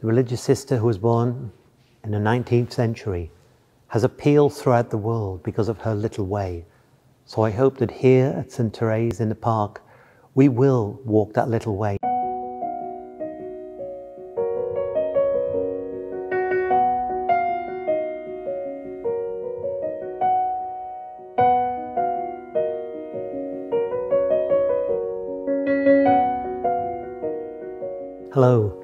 the religious sister who was born in the 19th century, has appealed throughout the world because of her little way. So I hope that here at St. Therese in the park, we will walk that little way. Hello.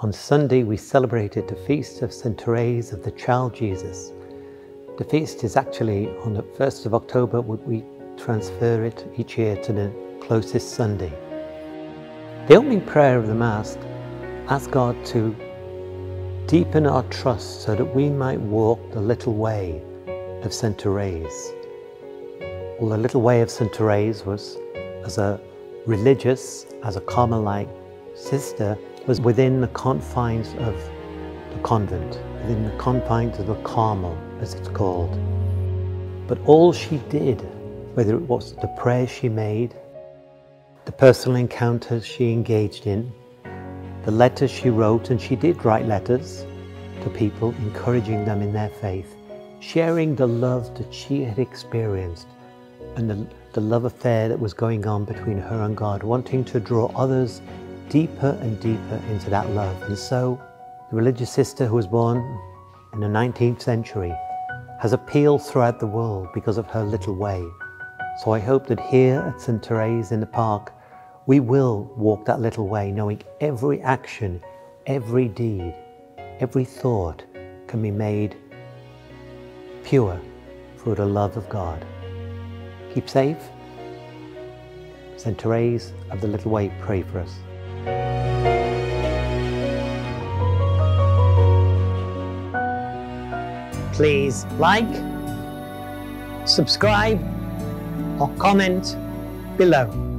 On Sunday we celebrated the feast of St. Therese of the Child Jesus. The feast is actually on the 1st of October, but we transfer it each year to the closest Sunday. The opening prayer of the Mass asks God to deepen our trust so that we might walk the little way of St. Therese. Well, the little way of St. Therese was, as a religious, as a Carmelite sister, was within the confines of the convent, within the confines of the Carmel, as it's called. But all she did, whether it was the prayers she made, the personal encounters she engaged in, the letters she wrote, and she did write letters to people, encouraging them in their faith, sharing the love that she had experienced and the love affair that was going on between her and God, wanting to draw others deeper and deeper into that love. And so the religious sister who was born in the 19th century has appealed throughout the world because of her little way. So I hope that here at St. Therese in the park, we will walk that little way, knowing every action, every deed, every thought can be made pure through the love of God. Keep safe. St. Therese of the Little Way, pray for us. Please like, subscribe, or comment below.